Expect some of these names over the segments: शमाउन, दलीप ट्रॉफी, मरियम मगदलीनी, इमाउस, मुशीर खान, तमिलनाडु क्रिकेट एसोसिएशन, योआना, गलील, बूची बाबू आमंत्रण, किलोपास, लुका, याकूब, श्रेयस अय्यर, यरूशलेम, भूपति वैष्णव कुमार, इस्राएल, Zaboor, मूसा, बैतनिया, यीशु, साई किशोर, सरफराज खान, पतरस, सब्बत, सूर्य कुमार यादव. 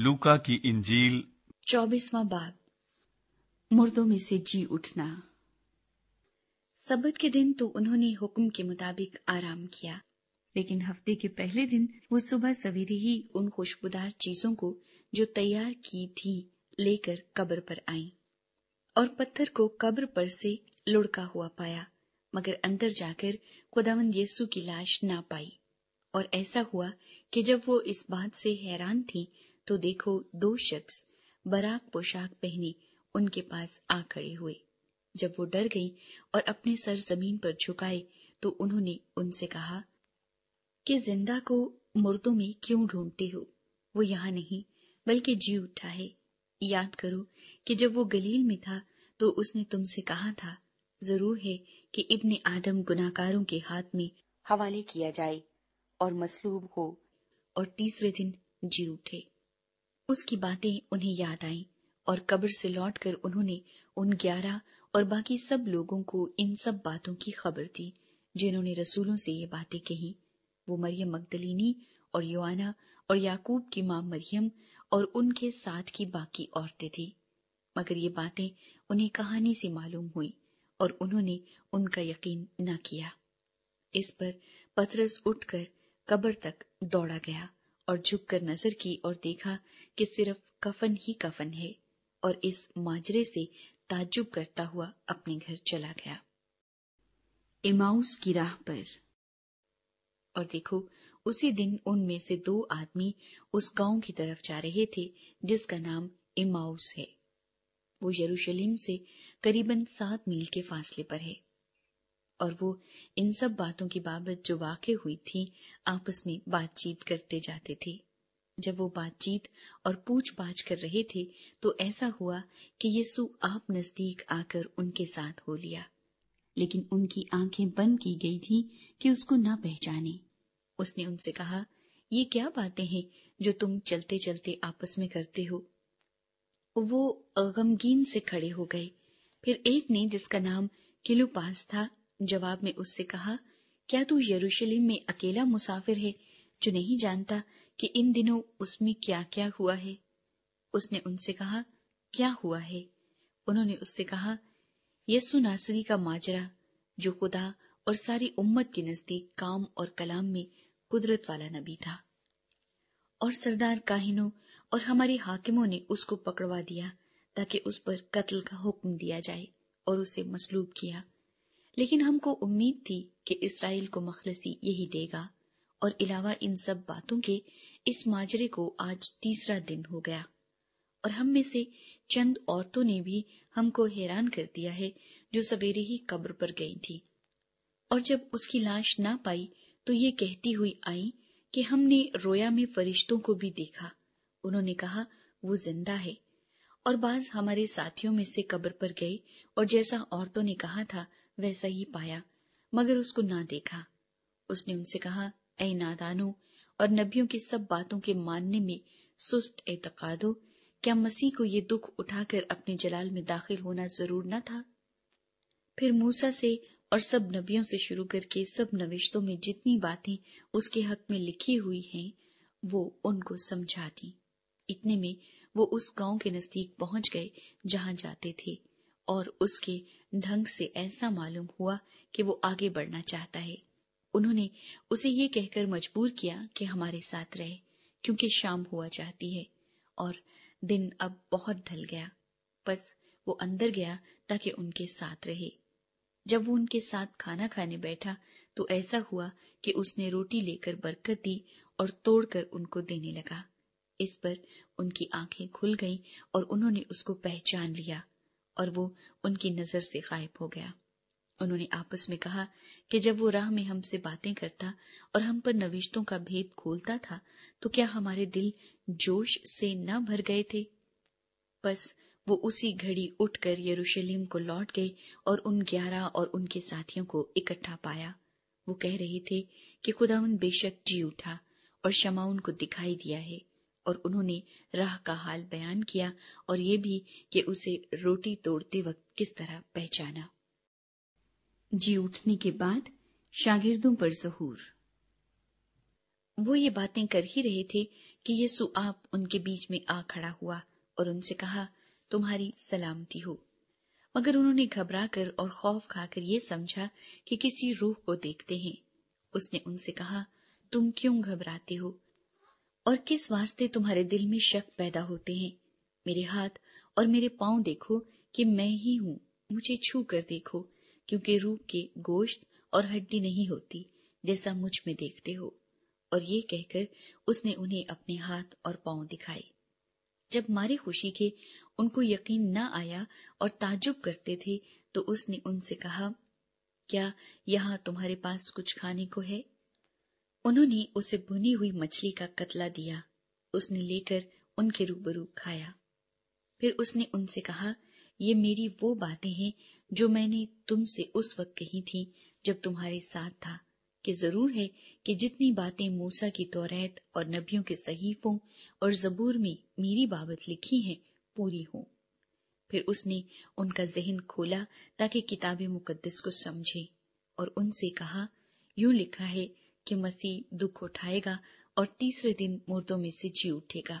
लुका की इंजील 24वां बाब। मुर्दों में से जी उठना। सब्बत के दिन तो उन्होंने हुक्म के मुताबिक आराम किया, लेकिन हफ्ते के पहले दिन वो सुबह सवेरे ही उन खुशबूदार चीजों को जो तैयार की थी लेकर कब्र पर आई और पत्थर को कब्र पर से लुढ़का हुआ पाया, मगर अंदर जाकर खुदावंद यीशु की लाश ना पाई। और ऐसा हुआ कि जब वो इस बात से हैरान थी तो देखो, दो शख्स बराक पोशाक पहने उनके पास आ खड़े हुए। जब वो डर गई और अपने सर जमीन पर झुकाए तो उन्होंने उनसे कहा कि जिंदा को मुर्दों में क्यों ढूंढते हो? वो यहाँ नहीं बल्कि जी उठा है। याद करो कि जब वो गलील में था तो उसने तुमसे कहा था, जरूर है कि इब्ने आदम गुनाहगारों के हाथ में हवाले किया जाए और मसलूब हो और तीसरे दिन जी उठे। उसकी बातें उन्हें याद आईं और कब्र से लौटकर उन्होंने उन 11 और बाकी सब लोगों को इन सब बातों की खबर दी जिन्होंने रसूलों से ये बातें कही। वो मरियम मगदलीनी और योआना और याकूब की मां मरियम और उनके साथ की बाकी औरतें थी, मगर ये बातें उन्हें कहानी से मालूम हुई और उन्होंने उनका यकीन न किया। इस पर पतरस उठकर कब्र तक दौड़ा गया और झुककर नजर की और देखा कि सिर्फ कफन ही कफन है, और इस माजरे से ताज्जुब करता हुआ अपने घर चला गया। इमाउस की राह पर। और देखो, उसी दिन उनमें से 2 आदमी उस गांव की तरफ जा रहे थे जिसका नाम इमाउस है। वो यरूशलेम से करीबन 7 मील के फासले पर है, और वो इन सब बातों की बाबत जो वाकई हुई थी आपस में बातचीत करते जाते थे। जब वो बातचीत और पूछ-पाछ कर रहे थे तो ऐसा हुआ कि यीशु आप नजदीक आकर उनके साथ हो लिया, लेकिन उनकी आंखें बंद की गई थी कि उसको ना पहचाने। उसने उनसे कहा, ये क्या बातें हैं जो तुम चलते चलते आपस में करते हो? वो गमगीन से खड़े हो गए। फिर एक ने, जिसका नाम किलोपास था, जवाब में उससे कहा, क्या तू यरूशलेम में अकेला मुसाफिर है जो नहीं जानता कि इन दिनों उसमें क्या क्या हुआ है? उसने उनसे कहा, क्या हुआ है? उन्होंने उससे कहा, यीशु नासरी का माजरा, जो खुदा और सारी उम्मत के नजदीक काम और कलाम में कुदरत वाला नबी था, और सरदार काहिनों और हमारे हाकिमों ने उसको पकड़वा दिया ताकि उस पर कत्ल का हुक्म दिया जाए और उसे मसलूब किया। लेकिन हमको उम्मीद थी कि इस्राएल को मखलसी यही देगा, और इलावा इन सब बातों के इस माजरे को आज 3रा दिन हो गया, और हम में से चंद औरतों ने भी हमको हैरान कर दिया है जो सवेरे ही कब्र पर गई थी, और जब उसकी लाश ना पाई तो ये कहती हुई आई कि हमने रोया में फरिश्तों को भी देखा, उन्होंने कहा वो जिंदा है। और बाज हमारे साथियों में से कब्र पर गए और जैसा औरतों ने कहा था वैसा ही पाया, मगर उसको ना देखा। उसने उनसे कहा, ऐ नादानों और नबियों की सब बातों के मानने में सुस्त एतकादो, क्या मसीह को ये दुख उठाकर अपने जलाल में दाखिल होना जरूर न था? फिर मूसा से और सब नबियों से शुरू करके सब नविश्तों में जितनी बातें उसके हक में लिखी हुई हैं, वो उनको समझा दी। इतने में वो उस गांव के नजदीक पहुंच गए जहां जाते थे, और उसके ढंग से ऐसा मालूम हुआ कि वो आगे बढ़ना चाहता है। उन्होंने उसे ये कहकर मजबूर किया कि हमारे साथ रहे, क्योंकि शाम हुआ चाहती है और दिन अब बहुत ढल गया। बस वो अंदर गया ताकि उनके साथ रहे। जब वो उनके साथ खाना खाने बैठा तो ऐसा हुआ कि उसने रोटी लेकर बरकत दी और तोड़कर उनको देने लगा। इस पर उनकी आंखें खुल गईं और उन्होंने उसको पहचान लिया, और वो उनकी नजर से गायब हो गया। उन्होंने आपस में कहा कि जब वो राह में हमसे बातें करता और हम पर नविश्तों का भेद खोलता था तो क्या हमारे दिल जोश से न भर गए थे? बस वो उसी घड़ी उठकर यरूशलेम को लौट गए और उन 11 और उनके साथियों को इकट्ठा पाया। वो कह रहे थे कि खुदावंद बेशक जी उठा और शमाउन को दिखाई दिया है, और उन्होंने राह का हाल बयान किया और ये भी कि उसे रोटी तोड़ते वक्त किस तरह पहचाना। जी उठने के बाद शागिर्दों पर ज़हूर। वो ये बातें कर ही रहे थे कि यीशु आप उनके बीच में आ खड़ा हुआ और उनसे कहा, तुम्हारी सलामती हो। मगर उन्होंने घबरा कर और खौफ खाकर यह समझा कि किसी रूह को देखते हैं। उसने उनसे कहा, तुम क्यों घबराते हो और किस वास्ते तुम्हारे दिल में शक पैदा होते हैं? मेरे हाथ और मेरे पांव देखो कि मैं ही हूँ, मुझे छू कर देखो, क्योंकि रूह के गोश्त और हड्डी नहीं होती जैसा मुझ में देखते हो। और ये कहकर उसने उन्हें अपने हाथ और पांव दिखाए। जब मारे खुशी के उनको यकीन न आया और ताज्जुब करते थे, तो उसने उनसे कहा, क्या यहाँ तुम्हारे पास कुछ खाने को है? उन्होंने उसे भुनी हुई मछली का कतला दिया। उसने लेकर उनके रूबरू खाया। फिर उसने उनसे कहा, ये मेरी वो बातें हैं जो मैंने तुमसे उस वक्त कही थी जब तुम्हारे साथ था, कि जरूर है कि जितनी बातें मूसा की तौरात और नबियों के सहीफों और जबूर में मेरी बाबत लिखी हैं पूरी हों। फिर उसने उनका ज़हन खोला ताकि किताब मुकद्दस को समझें और उनसे कहा, यूं लिखा है कि मसीह दुख उठाएगा और तीसरे दिन मुर्दों में से जी उठेगा,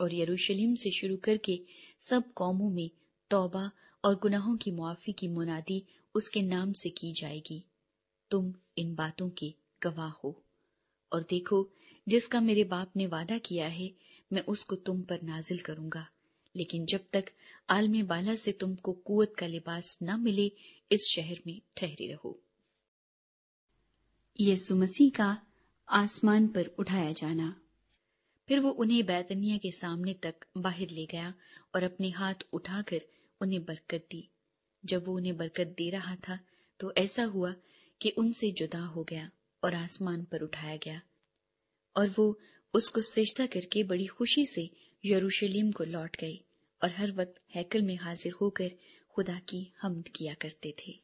और यरूशलेम से शुरू करके सब कौमों में तौबा और गुनाहों की मुआफी की मुनादी उसके नाम से की जाएगी। तुम इन बातों के गवाह हो। और देखो, जिसका मेरे बाप ने वादा किया है मैं उसको तुम पर नाजिल करूंगा, लेकिन जब तक आलम बाला से तुमको कुवत का लिबास न मिले, इस शहर में ठहरे रहो। यीशु मसीह का आसमान पर उठाया जाना। फिर वो उन्हें बैतनिया के सामने तक बाहर ले गया और अपने हाथ उठाकर उन्हें बरकत दी। जब वो उन्हें बरकत दे रहा था तो ऐसा हुआ कि उनसे जुदा हो गया और आसमान पर उठाया गया, और वो उसको सजदा करके बड़ी खुशी से यरूशलेम को लौट गए और हर वक्त हैकल में हाजिर होकर खुदा की हम्द किया करते थे।